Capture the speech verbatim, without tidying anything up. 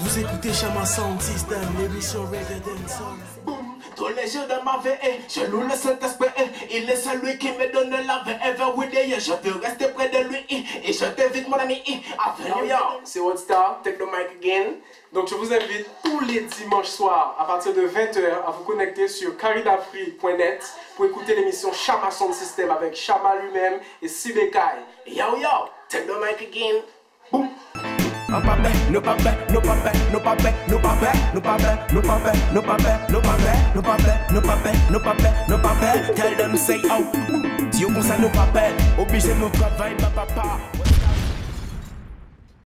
Vous écoutez Shamma Sound System, l'émission Reggae Dancehall. Trop léger de ma vie, je loue le Saint-Esprit. Il est celui qui me donne la vie every day. Je veux rester près de lui et je t'invite mon ami à venir. Yo, yo, c'est One Star, take the mic again. Donc je vous invite tous les dimanches soirs à partir de vingt heures à vous connecter sur caridafree point net pour écouter l'émission Shamma Sound System avec Shamma lui-même et Sibekai. Yo yo, take the mic again. Boum. No pape, no pape, no pape, no pape, no pape, no pape, no pape, no pape, no pape, no pape, no pape, no pape, no pape. Tell them say out. Dieu qu'on ça no pape. Obligé de me travailler ma papa.